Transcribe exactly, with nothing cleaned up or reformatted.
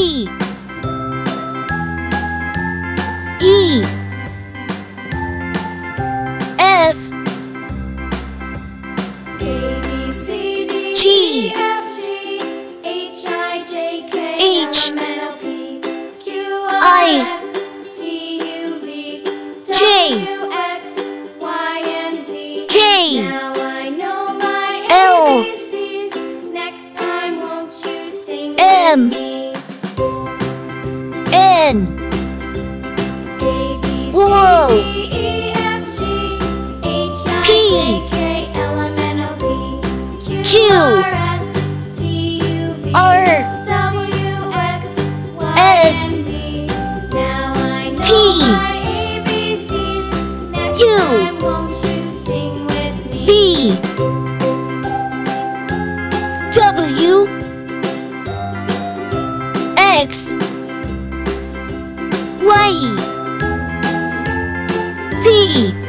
E, E, F, A, B, C, D, G, E, F, G, H, I, J, K, H, M, N, O, P, Q, R, S, T, U, V, J, M, N, whoa, P, Q, R, S, T, U, V, W, X, Y, Z.